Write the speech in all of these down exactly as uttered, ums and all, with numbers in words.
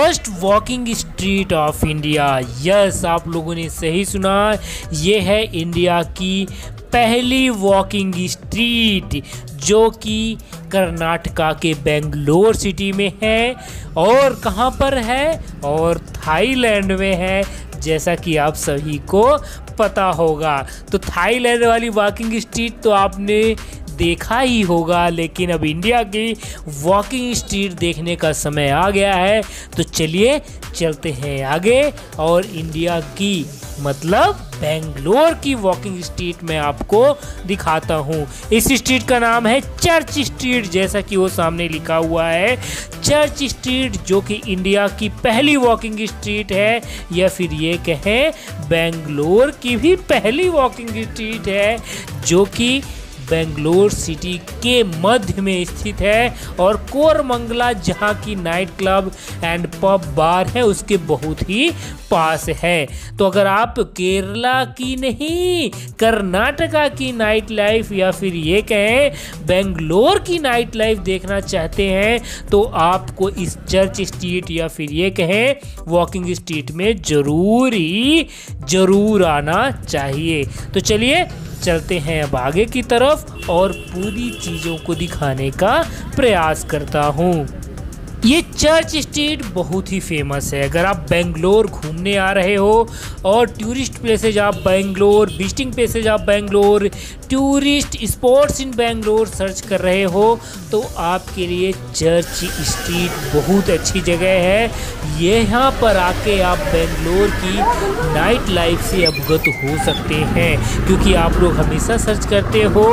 First walking street of India. Yes, आप लोगों ने सही सुना, ये है इंडिया की पहली वॉकिंग स्ट्रीट जो कि कर्नाटका के बेंगलोर सिटी में है। और कहाँ पर है? और थाईलैंड में है, जैसा कि आप सभी को पता होगा। तो थाईलैंड वाली वॉकिंग स्ट्रीट तो आपने देखा ही होगा, लेकिन अब इंडिया की वॉकिंग स्ट्रीट देखने का समय आ गया है। तो चलिए चलते हैं आगे और इंडिया की मतलब बेंगलोर की वॉकिंग स्ट्रीट में आपको दिखाता हूँ। इस स्ट्रीट का नाम है चर्च स्ट्रीट, जैसा कि वो सामने लिखा हुआ है चर्च स्ट्रीट, जो कि इंडिया की पहली वॉकिंग स्ट्रीट है, या फिर ये कहें बेंगलोर की भी पहली वॉकिंग स्ट्रीट है, जो कि बेंगलोर सिटी के मध्य में स्थित है। और कोरमंगला, जहाँ की night club and pub bar है, उसके बहुत ही पास है। तो अगर आप केरला की नहीं, कर्नाटका की नाइट लाइफ या फिर ये कहें बेंगलोर की नाइट लाइफ देखना चाहते हैं तो आपको इस चर्च स्ट्रीट या फिर ये कहें वॉकिंग स्ट्रीट में जरूर ही जरूर आना चाहिए। तो चलिए चलते हैं अब आगे की तरफ और पूरी चीज़ों को दिखाने का प्रयास करता हूँ। ये चर्च स्ट्रीट बहुत ही फेमस है। अगर आप बेंगलोर घूमने आ रहे हो और टूरिस्ट प्लेसेज आप बेंगलोर, विजिटिंग प्लेसेज आप Bangalore, tourist spots in Bangalore search कर रहे हो तो आपके लिए चर्च स्ट्रीट बहुत अच्छी जगह है। यहाँ पर आके आप बेंगलोर की नाइट लाइफ से अवगत हो सकते हैं, क्योंकि आप लोग हमेशा सर्च करते हो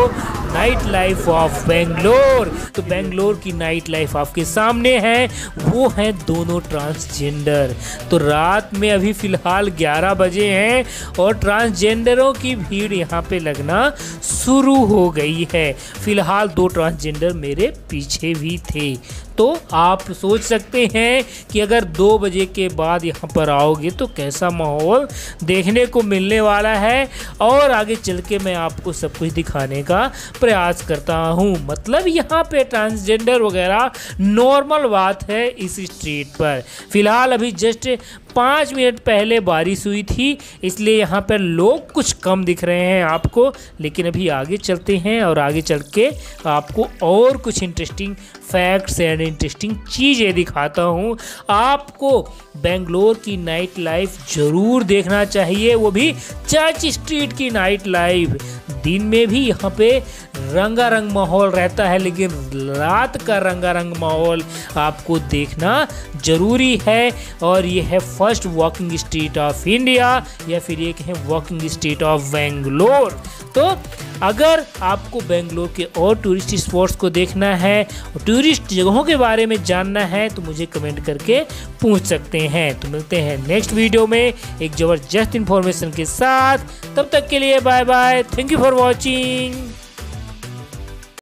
नाइट लाइफ ऑफ बेंगलोर। तो बेंगलोर की नाइट लाइफ आपके सामने है, वो हैं दोनों ट्रांसजेंडर। तो रात में अभी फ़िलहाल ग्यारह बजे हैं और ट्रांसजेंडरों की भीड़ यहाँ पे लगना शुरू हो गई है। फ़िलहाल दो ट्रांसजेंडर मेरे पीछे भी थे। तो आप सोच सकते हैं कि अगर दो बजे के बाद यहाँ पर आओगे तो कैसा माहौल देखने को मिलने वाला है। और आगे चल के मैं आपको सब कुछ दिखाने का प्रयास करता हूँ। मतलब यहाँ पे ट्रांसजेंडर वगैरह नॉर्मल बात है इस स्ट्रीट पर। फ़िलहाल अभी जस्ट पाँच मिनट पहले बारिश हुई थी, इसलिए यहाँ पर लोग कुछ कम दिख रहे हैं आपको। लेकिन अभी आगे चलते हैं और आगे चल के आपको और कुछ इंटरेस्टिंग फैक्ट्स एंड इंटरेस्टिंग चीज़ें दिखाता हूँ। आपको बेंगलोर की नाइट लाइफ ज़रूर देखना चाहिए, वो भी चर्च स्ट्रीट की नाइट लाइफ। दिन में भी यहाँ पे रंगारंग माहौल रहता है, लेकिन रात का रंगारंग माहौल आपको देखना ज़रूरी है। और ये है first walking street of India, या फिर ये कहें वॉकिंग स्ट्रीट ऑफ बेंगलोर। तो अगर आपको बेंगलोर के और टूरिस्ट स्पॉट्स को देखना है और टूरिस्ट जगहों के बारे में जानना है तो मुझे कमेंट करके पूछ सकते हैं। तो मिलते हैं नेक्स्ट वीडियो में एक ज़बरदस्त इन्फॉर्मेशन के साथ। तब तक के लिए bye bye, thank you for watching.